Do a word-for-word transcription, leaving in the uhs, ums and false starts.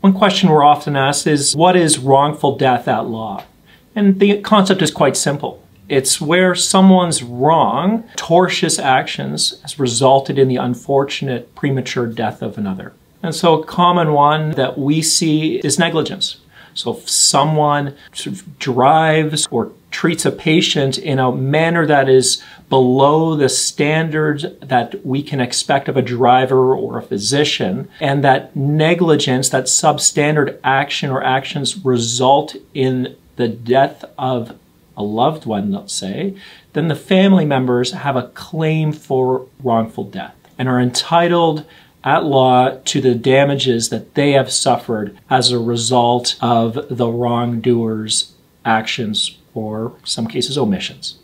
One question we're often asked is, what is wrongful death at law? And the concept is quite simple. It's where someone's wrong, tortious actions has resulted in the unfortunate premature death of another. And so a common one that we see is negligence. So if someone sort of drives or treats a patient in a manner that is below the standard that we can expect of a driver or a physician, and that negligence, that substandard action or actions result in the death of a loved one, let's say, then the family members have a claim for wrongful death and are entitled at law to the damages that they have suffered as a result of the wrongdoer's actions or, in some cases, omissions.